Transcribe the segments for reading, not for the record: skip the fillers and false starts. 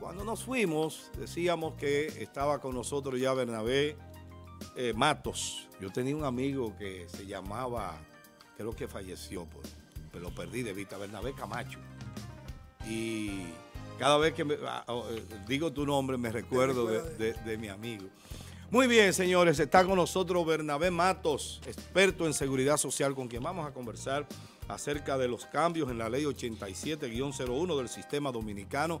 Cuando nos fuimos, decíamos que estaba con nosotros ya Bernabé Matos. Yo tenía un amigo que se llamaba, creo que falleció, pero lo perdí de vista, Bernabé Camacho. Y cada vez que digo tu nombre me recuerdo de mi amigo. Muy bien, señores, está con nosotros Bernabé Matos, experto en seguridad social, con quien vamos a conversar acerca de los cambios en la Ley 87-01 del Sistema Dominicano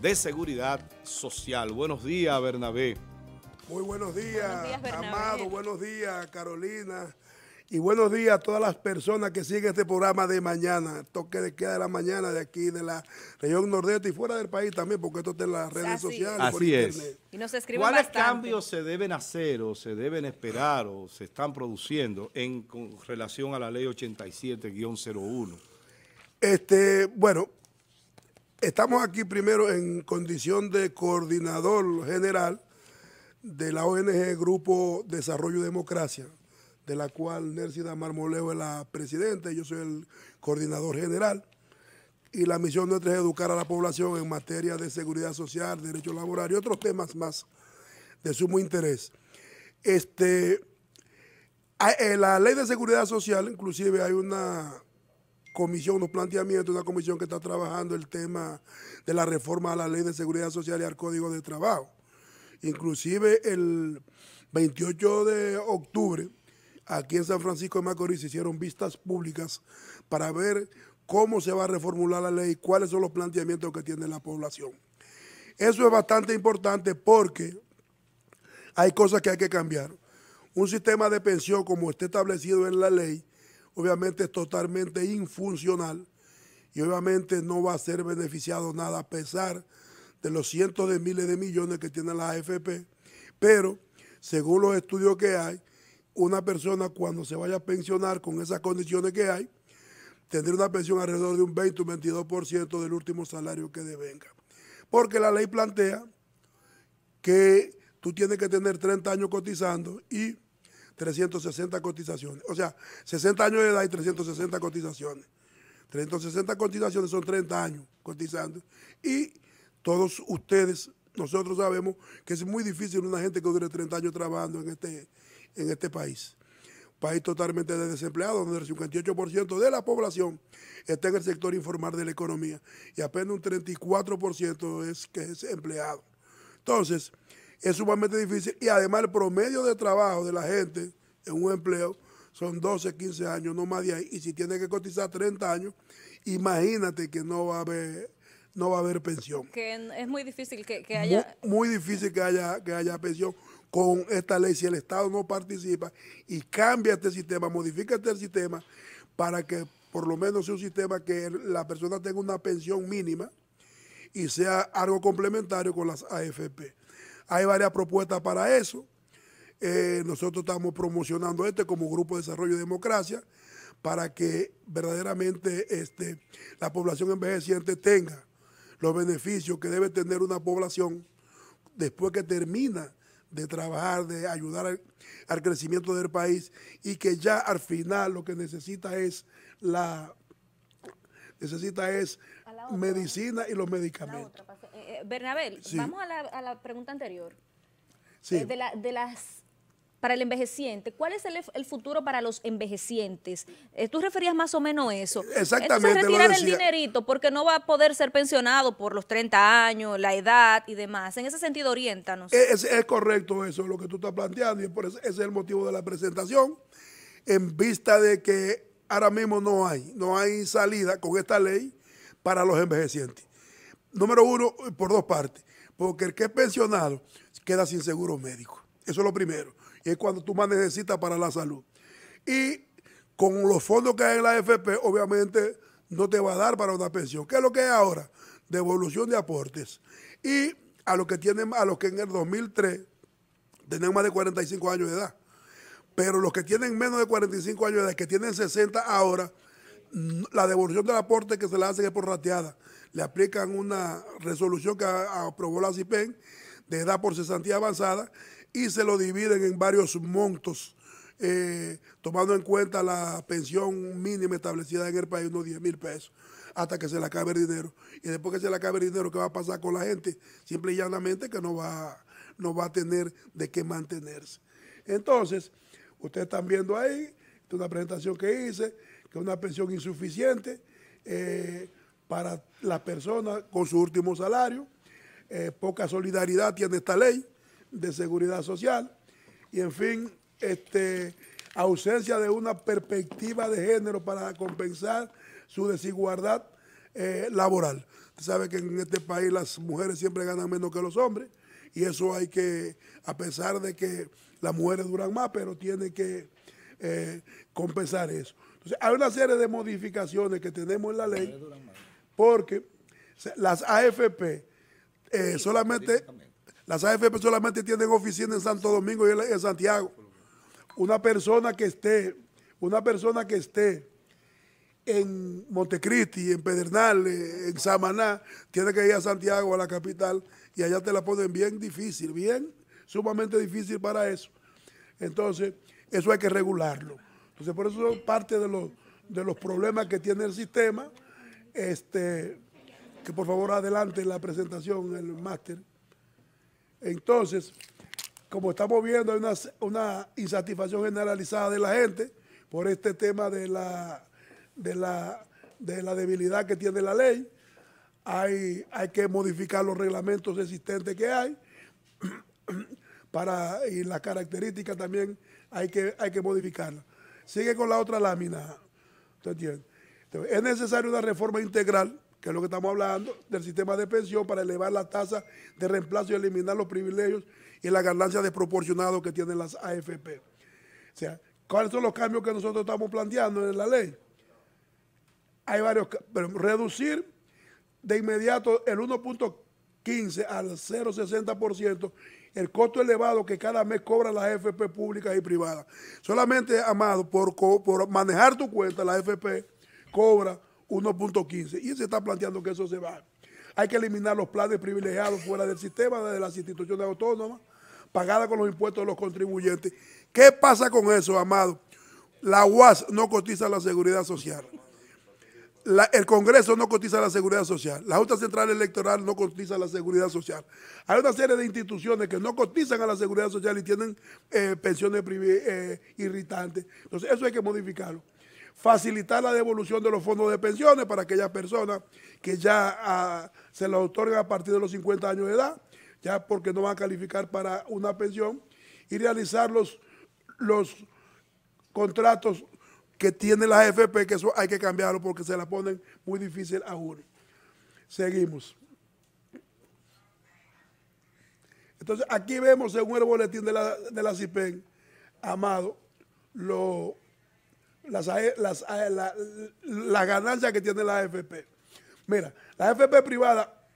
de Seguridad Social. Buenos días, Bernabé. Muy buenos días Bernabé. Amado, buenos días, Carolina. Y buenos días a todas las personas que siguen este programa de mañana, toque de queda de la mañana de aquí, de la región nordeste y fuera del país también, porque esto está en las redes sociales. Así es. Y nos escriben bastante. ¿Cuáles cambios se deben hacer o se deben esperar o se están produciendo con relación a la ley 87-01? Bueno, estamos aquí primero en condición de coordinador general de la ONG Grupo Desarrollo Democracia, de la cual Nércida Marmoleo es la presidenta, yo soy el coordinador general, y la misión nuestra es educar a la población en materia de seguridad social, derecho laboral y otros temas más de sumo interés. La ley de seguridad social, inclusive hay una comisión, unos planteamientos, una comisión que está trabajando el tema de la reforma a la ley de seguridad social y al código de trabajo. Inclusive el 28 de octubre, aquí en San Francisco de Macorís se hicieron vistas públicas para ver cómo se va a reformular la ley, cuáles son los planteamientos que tiene la población. Eso es bastante importante porque hay cosas que hay que cambiar. Un sistema de pensión como está establecido en la ley, obviamente es totalmente infuncional y obviamente no va a ser beneficiado nada a pesar de los cientos de miles de millones que tiene la AFP, pero según los estudios que hay, una persona cuando se vaya a pensionar con esas condiciones que hay, tendrá una pensión alrededor de un 20 o 22% del último salario que devenga. Porque la ley plantea que tú tienes que tener 30 años cotizando y 360 cotizaciones. O sea, 60 años de edad y 360 cotizaciones. 360 cotizaciones son 30 años cotizando. Y todos ustedes, nosotros sabemos que es muy difícil una gente que dure 30 años trabajando en este país, país totalmente desempleado, donde el 58% de la población está en el sector informal de la economía y apenas un 34% es empleado. Entonces, es sumamente difícil y además el promedio de trabajo de la gente en un empleo son 12, 15 años, no más de ahí, y si tiene que cotizar 30 años, imagínate que no va a haber pensión. Que es muy difícil que haya... Muy difícil que haya pensión. Con esta ley, si el Estado no participa y cambia este sistema, modifica este sistema para que por lo menos sea un sistema que la persona tenga una pensión mínima y sea algo complementario con las AFP. Hay varias propuestas para eso. Nosotros estamos promocionando como Grupo de Desarrollo y Democracia para que verdaderamente la población envejeciente tenga los beneficios que debe tener una población después que termina de trabajar, de ayudar al crecimiento del país y que ya al final lo que necesita es medicina y los medicamentos. Bernabé, sí. Vamos a la pregunta anterior. Sí. Para el envejeciente, ¿cuál es el futuro para los envejecientes? Tú referías más o menos eso. Exactamente. Entonces, retirar el dinerito porque no va a poder ser pensionado por los 30 años, la edad y demás. En ese sentido, oriéntanos. Es correcto eso, lo que tú estás planteando, y por eso ese es el motivo de la presentación, en vista de que ahora mismo no hay salida con esta ley para los envejecientes. Número uno, por dos partes, porque el que es pensionado queda sin seguro médico. Eso es lo primero. Y es cuando tú más necesitas para la salud. Y con los fondos que hay en la AFP, obviamente no te va a dar para una pensión. ¿Qué es lo que es ahora? Devolución de aportes. Y a los que en el 2003 tenían más de 45 años de edad. Pero los que tienen menos de 45 años de edad, que tienen 60 ahora, la devolución del aporte que se le hacen es por rateada. Le aplican una resolución que aprobó la SIPEN de edad por cesantía avanzada, y se lo dividen en varios montos, tomando en cuenta la pensión mínima establecida en el país, unos 10 mil pesos. hasta que se le acabe el dinero. Y después que se le acabe el dinero, ¿qué va a pasar con la gente? Simple y llanamente que no va a tener de qué mantenerse. Entonces, ustedes están viendo ahí, esta es una presentación que hice, que es una pensión insuficiente para las personas con su último salario. Poca solidaridad tiene esta ley de seguridad social. Y en fin, ausencia de una perspectiva de género para compensar su desigualdad laboral. Usted sabe que en este país las mujeres siempre ganan menos que los hombres, y eso hay que, a pesar de que las mujeres duran más, pero tienen que compensar eso. Entonces, hay una serie de modificaciones que tenemos en la ley, porque las AFP solamente tienen oficina en Santo Domingo y en Santiago. Una persona que esté en Montecristi, en Pedernales, en Samaná, tiene que ir a Santiago, a la capital, y allá te la ponen bien difícil, bien sumamente difícil para eso. Entonces, eso hay que regularlo. Entonces, por eso son parte de los problemas que tiene el sistema. Que por favor adelante la presentación, el máster. Entonces, como estamos viendo, hay una insatisfacción generalizada de la gente por este tema de la debilidad que tiene la ley. Hay que modificar los reglamentos existentes que hay y las características también hay que modificarlas. Sigue con la otra lámina. Entonces, es necesaria una reforma integral, que es lo que estamos hablando, del sistema de pensión para elevar la tasa de reemplazo y eliminar los privilegios y la ganancia desproporcionada que tienen las AFP. O sea, ¿cuáles son los cambios que nosotros estamos planteando en la ley? Hay varios, pero reducir de inmediato el 1.15 al 0.60% el costo elevado que cada mes cobran las AFP públicas y privadas. Solamente, Amado, por manejar tu cuenta, la AFP cobra 1.15, y se está planteando que eso se va. Hay que eliminar los planes privilegiados fuera del sistema, de las instituciones autónomas, pagadas con los impuestos de los contribuyentes. ¿Qué pasa con eso, Amado? La UAS no cotiza la seguridad social. El Congreso no cotiza la seguridad social. La Junta Central Electoral no cotiza la seguridad social. Hay una serie de instituciones que no cotizan a la seguridad social y tienen pensiones irritantes. Entonces, eso hay que modificarlo. Facilitar la devolución de los fondos de pensiones para aquellas personas que ya se los otorgan a partir de los 50 años de edad, ya porque no van a calificar para una pensión, y realizar los contratos que tiene la AFP, que eso hay que cambiarlo porque se la ponen muy difícil a uno. Seguimos. Entonces, aquí vemos, según el boletín de la SIPEN, Amado, las ganancias que tiene la AFP. Mira, la AFP privada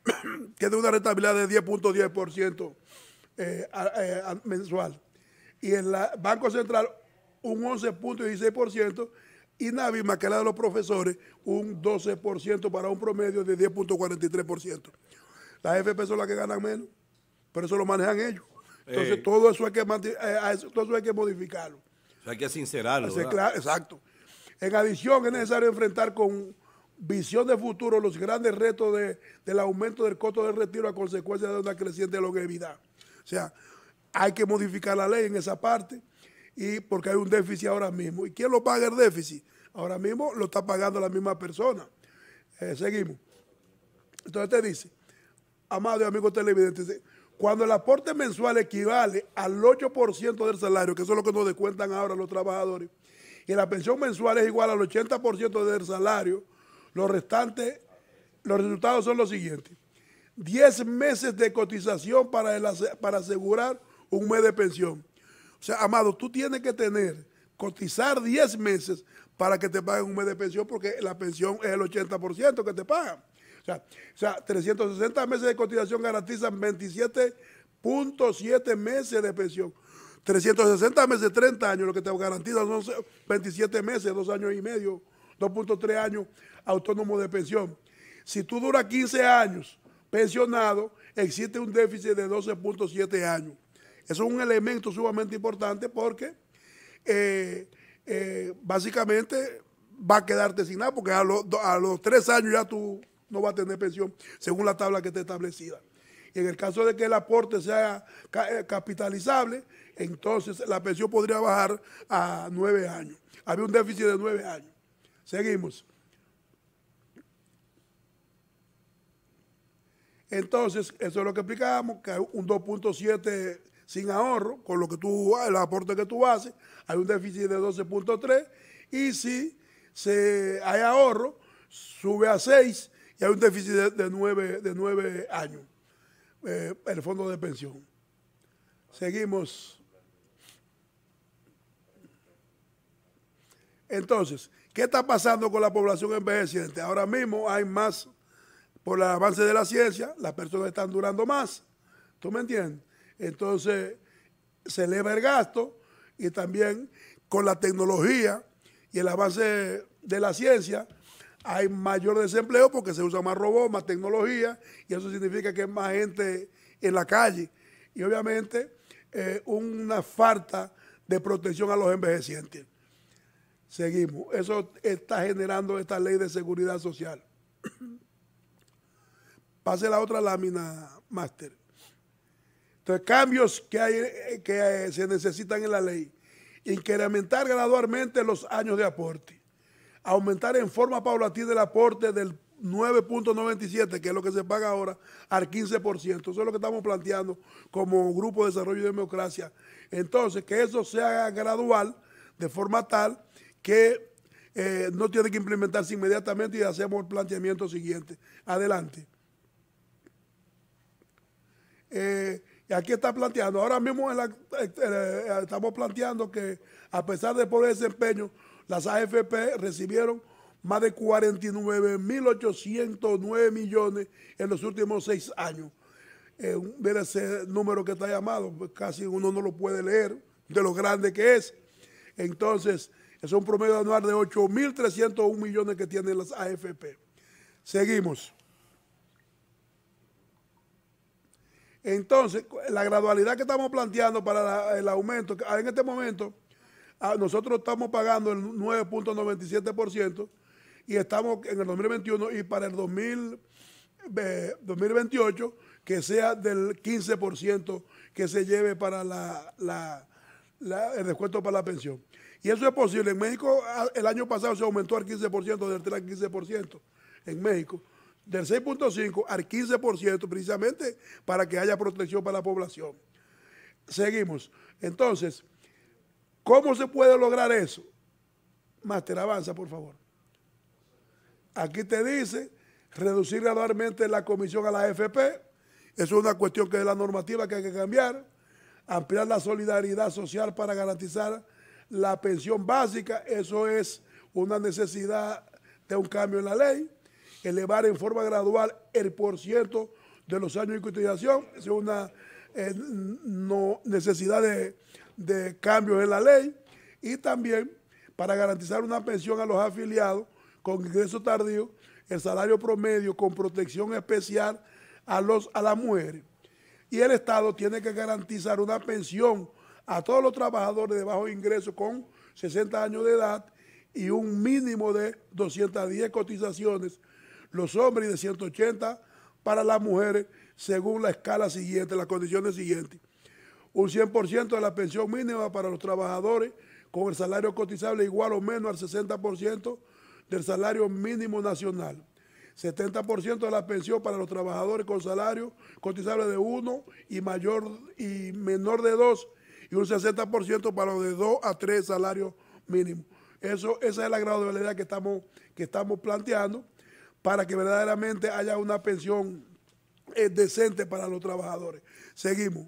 tiene una rentabilidad de 10.10% mensual, y en el Banco Central un 11.16%, y Navima, que es la de los profesores, un 12% para un promedio de 10.43%. Las AFP son las que ganan menos, pero eso lo manejan ellos. Entonces todo eso hay que modificarlo. Hay que sincerarlo. Claro, exacto. En adición, es necesario enfrentar con visión de futuro los grandes retos del aumento del costo del retiro a consecuencia de una creciente longevidad. O sea, hay que modificar la ley en esa parte, y porque hay un déficit ahora mismo. ¿Y quién lo paga el déficit? Ahora mismo lo está pagando la misma persona. Seguimos. Entonces te dice, amado y amigo televidente, cuando el aporte mensual equivale al 8% del salario, que eso es lo que nos descuentan ahora los trabajadores, y la pensión mensual es igual al 80% del salario, los resultados son los siguientes: 10 meses de cotización para asegurar un mes de pensión. O sea, Amado, tú tienes que cotizar 10 meses para que te paguen un mes de pensión, porque la pensión es el 80% que te pagan. O sea, 360 meses de cotización garantizan 27.7 meses de pensión. 360 meses, 30 años, lo que te garantizan son 27 meses, 2 años y medio, 2.3 años autónomo de pensión. Si tú duras 15 años pensionado, existe un déficit de 12.7 años. Eso es un elemento sumamente importante porque básicamente va a quedarte sin nada, porque a los 3 años ya tú no vas a tener pensión, según la tabla que esté establecida. Y en el caso de que el aporte sea capitalizable, entonces la pensión podría bajar a 9 años. Había un déficit de 9 años. Seguimos. Entonces, eso es lo que explicábamos, que hay un 2.7 sin ahorro, con lo que tú, el aporte que tú haces, hay un déficit de 12.3, y si hay ahorro, sube a 6 y hay un déficit de 9 años, el fondo de pensión. Seguimos. Entonces, ¿qué está pasando con la población envejeciente? Ahora mismo hay más, por el avance de la ciencia, las personas están durando más, ¿tú me entiendes? Entonces, se eleva el gasto, y también con la tecnología y el avance de la ciencia hay mayor desempleo porque se usa más robots, más tecnología, y eso significa que hay más gente en la calle. Y obviamente una falta de protección a los envejecientes. Seguimos. Eso está generando esta ley de seguridad social. Pase la otra lámina, máster. Entonces, cambios que se necesitan en la ley. Incrementar gradualmente los años de aporte. Aumentar en forma paulatina el aporte del 9.97, que es lo que se paga ahora, al 15%. Eso es lo que estamos planteando como Grupo Desarrollo Democracia. Entonces, que eso sea gradual, de forma tal que no tiene que implementarse inmediatamente, y hacemos el planteamiento siguiente. Adelante. Y aquí está planteando, ahora mismo estamos planteando que a pesar del pobre desempeño, las AFP recibieron más de 49.809 millones en los últimos 6 años. Mira ese número que está llamado, casi uno no lo puede leer, de lo grande que es. Entonces, es un promedio anual de 8.301 millones que tienen las AFP. Seguimos. Entonces, la gradualidad que estamos planteando para el aumento, en este momento nosotros estamos pagando el 9.97% y estamos en el 2021, y para el 2028 que sea del 15% que se lleve para el descuento para la pensión. Y eso es posible. En México el año pasado se aumentó al 15%, del 3 al 15% en México. Del 6.5 al 15%, precisamente para que haya protección para la población. Seguimos. Entonces, ¿cómo se puede lograr eso? Máster, avanza, por favor. Aquí te dice, reducir gradualmente la comisión a la AFP. Es una cuestión que es la normativa que hay que cambiar. Ampliar la solidaridad social para garantizar la pensión básica. Eso es una necesidad de un cambio en la ley. Elevar en forma gradual el porciento de los años de cotización, es una necesidad de cambios en la ley, y también para garantizar una pensión a los afiliados con ingreso tardío, el salario promedio con protección especial a las mujeres. Y el Estado tiene que garantizar una pensión a todos los trabajadores de bajo ingreso con 60 años de edad y un mínimo de 210 cotizaciones los hombres, y de 180 para las mujeres, según la escala siguiente, las condiciones siguientes. Un 100% de la pensión mínima para los trabajadores con el salario cotizable igual o menos al 60% del salario mínimo nacional. 70% de la pensión para los trabajadores con salario cotizable de 1 y mayor y menor de 2, y un 60% para los de 2 a 3 salarios mínimos. Esa es la gradualidad que estamos planteando, para que verdaderamente haya una pensión decente para los trabajadores. Seguimos.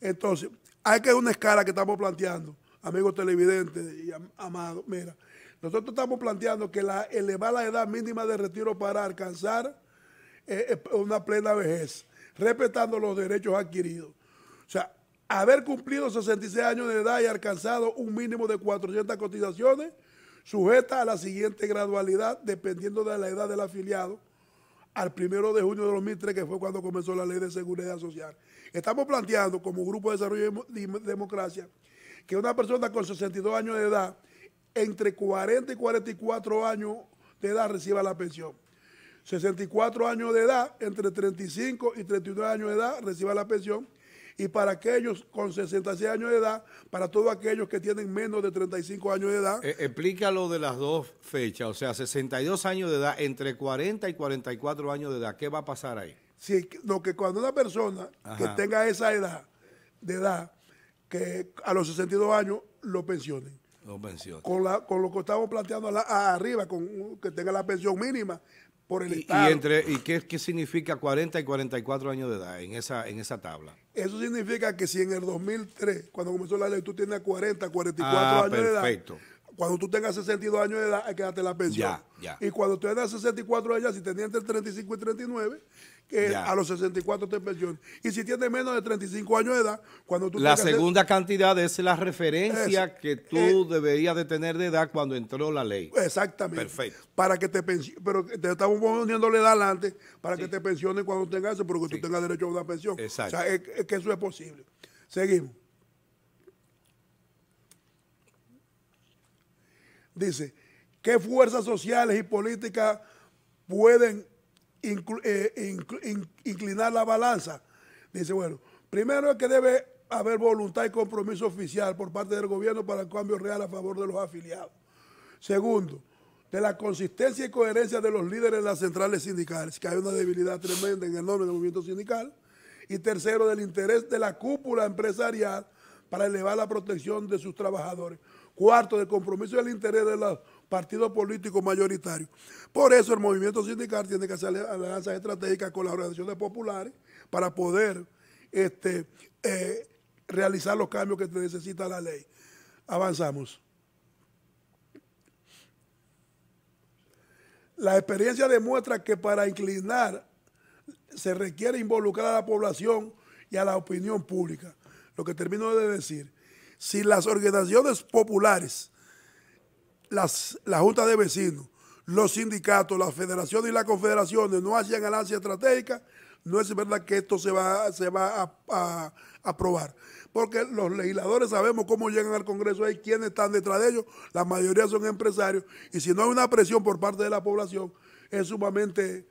Entonces, hay que una escala que estamos planteando, amigos televidentes y amados. Mira, nosotros estamos planteando que elevar la edad mínima de retiro para alcanzar una plena vejez, respetando los derechos adquiridos. O sea, haber cumplido 66 años de edad y alcanzado un mínimo de 400 cotizaciones, sujeta a la siguiente gradualidad, dependiendo de la edad del afiliado, al 1 de junio de 2003, que fue cuando comenzó la Ley de Seguridad Social. Estamos planteando, como Grupo de Desarrollo y Democracia, que una persona con 62 años de edad entre 40 y 44 años de edad reciba la pensión. 64 años de edad, entre 35 y 39 años de edad reciba la pensión. Y para aquellos con 66 años de edad, para todos aquellos que tienen menos de 35 años de edad. Explica lo de las dos fechas, o sea, 62 años de edad, entre 40 y 44 años de edad, ¿qué va a pasar ahí? Sí, lo que cuando una persona que tenga esa edad, que a los 62 años lo pensionen. Lo pensionen. Con lo que estamos planteando arriba, con que tenga la pensión mínima por el Estado. ¿Y qué significa 40 y 44 años de edad en esa tabla? Eso significa que si en el 2003, cuando comenzó la ley, tú tienes 40, 44 años de edad, cuando tú tengas 62 años de edad hay que darte la pensión. Y cuando tú tengas 64 años, si tenías entre 35 y 39, a los 64 te pensiones. Y si tienes menos de 35 años de edad, cuando tú tengas... La segunda cantidad es la referencia que tú deberías de tener de edad cuando entró la ley. Exactamente. Perfecto. Para que te pensiones, pero te estamos poniendo la edad adelante para que te pensiones cuando tengas eso, porque tú tengas derecho a una pensión. Exacto. O sea, es que eso es posible. Seguimos. Dice, ¿qué fuerzas sociales y políticas pueden inclinar la balanza? Dice, bueno, primero es que debe haber voluntad y compromiso oficial por parte del gobierno para el cambio real a favor de los afiliados. Segundo, de la consistencia y coherencia de los líderes de las centrales sindicales, que hay una debilidad tremenda en el nombre del movimiento sindical. Y tercero, del interés de la cúpula empresarial para elevar la protección de sus trabajadores. Cuarto, del compromiso del interés de los partidos políticos mayoritarios. Por eso el movimiento sindical tiene que hacer alianzas estratégicas con las organizaciones populares para poder realizar los cambios que necesita la ley. Avanzamos. La experiencia demuestra que para inclinar se requiere involucrar a la población y a la opinión pública. Lo que termino de decir. Si las organizaciones populares, la Junta de Vecinos, los sindicatos, las federaciones y las confederaciones no hacían alianza estratégica, no es verdad que esto se va a aprobar. Porque los legisladores sabemos cómo llegan al Congreso y quiénes están detrás de ellos, la mayoría son empresarios, y si no hay una presión por parte de la población, es sumamente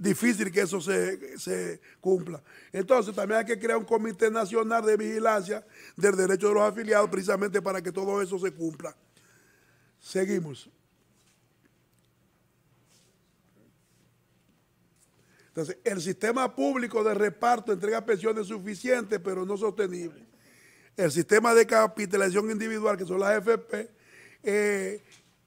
difícil que eso se cumpla. Entonces también hay que crear un comité nacional de vigilancia del derecho de los afiliados precisamente para que todo eso se cumpla. Seguimos. Entonces, el sistema público de reparto entrega pensiones suficientes pero no sostenibles. El sistema de capitalización individual, que son las AFP,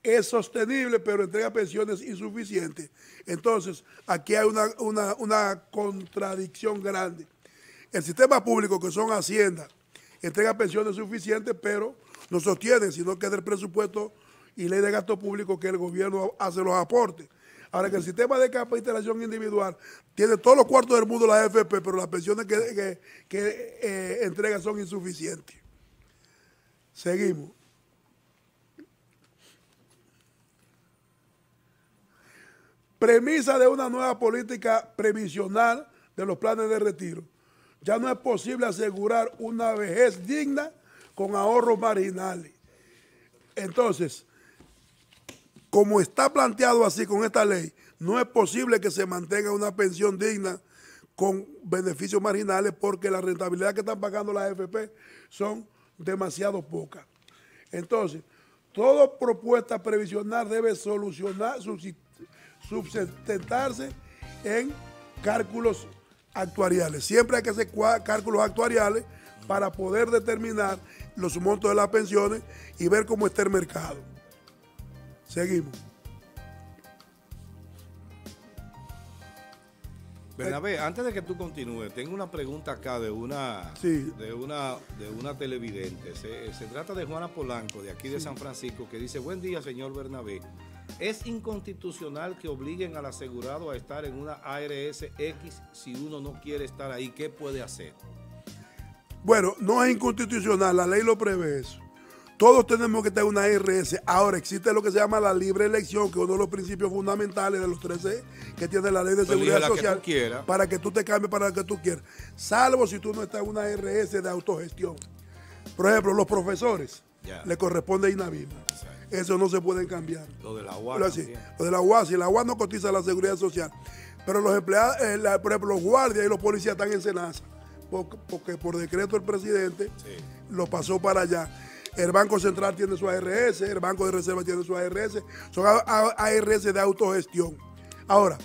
es sostenible, pero entrega pensiones insuficientes. Entonces, aquí hay una contradicción grande. El sistema público, que son Hacienda, entrega pensiones suficientes, pero no sostiene, sino que es del presupuesto y ley de gasto público que el gobierno hace los aportes. Ahora que el sistema de capitalización individual tiene todos los cuartos del mundo la AFP, pero las pensiones que entrega son insuficientes. Seguimos. Premisa de una nueva política previsional de los planes de retiro. Ya no es posible asegurar una vejez digna con ahorros marginales. Entonces, como está planteado así con esta ley, no es posible que se mantenga una pensión digna con beneficios marginales porque la rentabilidad que están pagando las AFP son demasiado pocas. Entonces, toda propuesta previsional debe subsustentarse en cálculos actuariales. Siempre hay que hacer cálculos actuariales para poder determinar los montos de las pensiones y ver cómo está el mercado. Seguimos. Bernabé, antes de que tú continúes, tengo una pregunta acá de una televidente. Se trata de Juana Polanco, de aquí de San Francisco, que dice: buen día, señor Bernabé. ¿Es inconstitucional que obliguen al asegurado a estar en una ARS X si uno no quiere estar ahí? ¿Qué puede hacer? Bueno, no es inconstitucional, la ley lo prevé eso. Todos tenemos que estar en una ARS. Ahora existe lo que se llama la libre elección, que es uno de los principios fundamentales de los 13 que tiene la ley de seguridad social, para que tú te cambies para lo que tú quieras, salvo si tú no estás en una ARS de autogestión. Por ejemplo, los profesores le corresponde a Inavi. eso no se pueden cambiar. Lo de la UAS. Lo de la UAS, si la UAS no cotiza la seguridad social, pero los empleados, por ejemplo, los guardias y los policías están en Senasa, porque por decreto el presidente lo pasó para allá. El Banco Central tiene su ARS, el Banco de Reserva tiene su ARS, son ARS de autogestión. Ahora,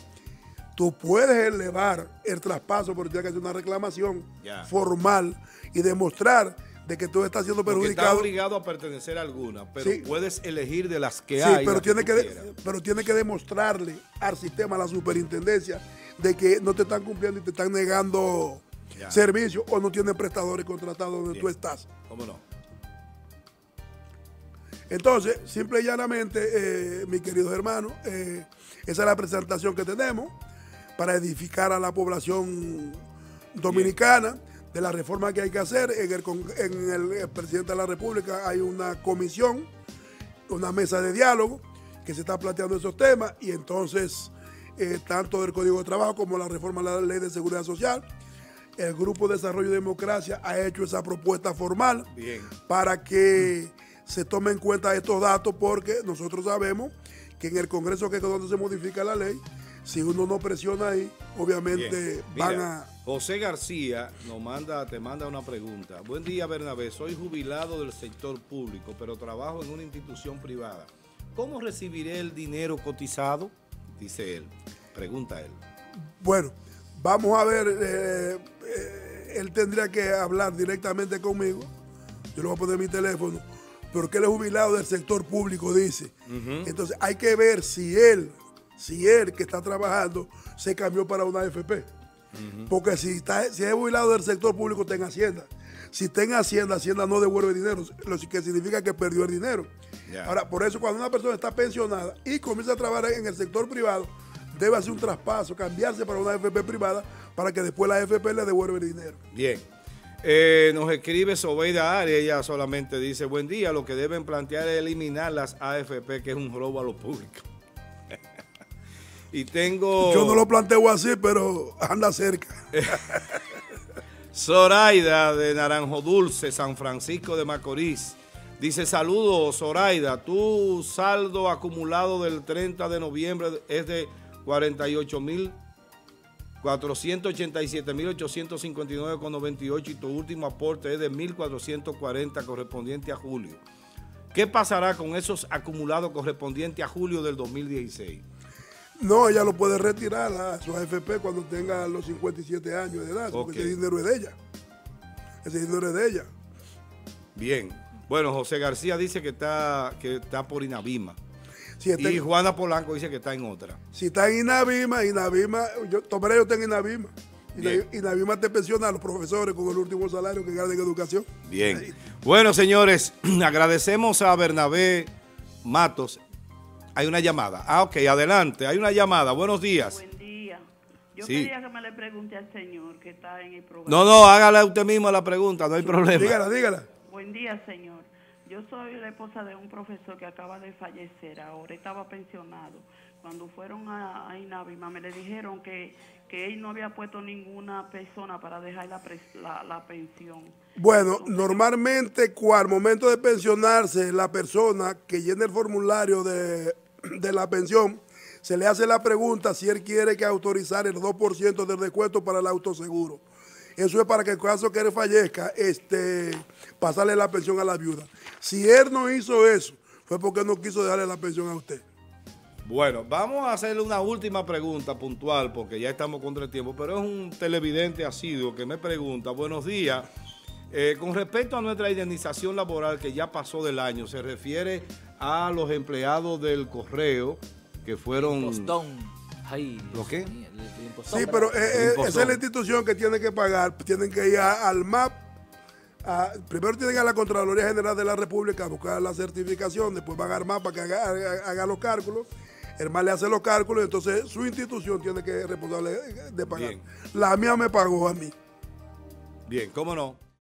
tú puedes elevar el traspaso, pero tienes que hacer una reclamación formal y demostrar de que tú estás siendo perjudicado. Estás obligado a pertenecer a alguna, pero puedes elegir de las que hay. Pero tiene que demostrarle al sistema, a la superintendencia, de que no te están cumpliendo y te están negando servicios o no tienen prestadores contratados donde tú estás. ¿Cómo no? Entonces, simple y llanamente, mis queridos hermanos, esa es la presentación que tenemos para edificar a la población dominicana. De la reforma que hay que hacer. En el presidente de la República hay una comisión, una mesa de diálogo que se está planteando esos temas, y entonces tanto del Código de Trabajo como la reforma de la Ley de Seguridad Social, el Grupo Desarrollo Democracia ha hecho esa propuesta formal para que se tomen en cuenta estos datos, porque nosotros sabemos que en el Congreso, que es donde se modifica la ley, si uno no presiona ahí, obviamente van a... José García nos manda, te manda una pregunta. Buen día, Bernabé. Soy jubilado del sector público, pero trabajo en una institución privada. ¿Cómo recibiré el dinero cotizado? Dice él. Pregunta él. Bueno, vamos a ver. Él tendría que hablar directamente conmigo. Yo le voy a poner mi teléfono. Porque él es jubilado del sector público, dice. Entonces hay que ver si él que está trabajando se cambió para una AFP. Porque si es jubilado del sector público, está en Hacienda. Si está en Hacienda, Hacienda no devuelve dinero, lo que significa que perdió el dinero. Ahora, por eso cuando una persona está pensionada y comienza a trabajar en el sector privado, debe hacer un traspaso, cambiarse para una AFP privada, para que después la AFP le devuelva el dinero. Bien. Nos escribe Sobeida Arias, ella solamente dice: buen día, lo que deben plantear es eliminar las AFP, que es un robo a lo público. Y tengo... Yo no lo planteo así, pero anda cerca. Zoraida de Naranjo Dulce, San Francisco de Macorís. Dice: saludos, Zoraida. Tu saldo acumulado del 30 de noviembre es de 48.487.859,98 y tu último aporte es de 1.440 correspondiente a julio. ¿Qué pasará con esos acumulados correspondientes a julio del 2016? No, ella lo puede retirar a su AFP cuando tenga los 57 años de edad, porque ese dinero es de ella. Ese dinero es de ella. Bien. Bueno, José García dice que está por Inavima. Si está y Juana Polanco dice que está en otra. Si está en Inavima, yo está en Inavima. Inavima te pensiona a los profesores con el último salario que ganan en educación. Bien. Ahí. Bueno, señores, agradecemos a Bernabé Matos. Hay una llamada. Adelante. Hay una llamada. Buenos días. Buen día. Yo quería que me le pregunte al señor que está en el programa. No, hágale usted mismo la pregunta, no hay problema. Dígala. Buen día, señor. Yo soy la esposa de un profesor que acaba de fallecer ahora, estaba pensionado. Cuando fueron a Inavima me le dijeron que él no había puesto ninguna persona para dejar la pensión. Bueno, normalmente al momento de pensionarse, la persona que llena el formulario de la pensión, se le hace la pregunta si él quiere que autorizar el 2% del descuento para el autoseguro. Eso es para que en caso que él fallezca, pasarle la pensión a la viuda. Si él no hizo eso, fue porque no quiso dejarle la pensión a usted. Bueno, vamos a hacerle una última pregunta puntual, porque ya estamos contra el tiempo, pero es un televidente asiduo que me pregunta: buenos días. Con respecto a nuestra indemnización laboral que ya pasó del año, se refiere a los empleados del correo que fueron... Esa es la institución que tiene que pagar. Tienen que ir al MAP. Primero tienen a la Contraloría General de la República a buscar la certificación, después van al MAP para que haga los cálculos. El MAP le hace los cálculos, entonces su institución tiene que responsable de pagar. Bien. La mía me pagó a mí. Bien, cómo no.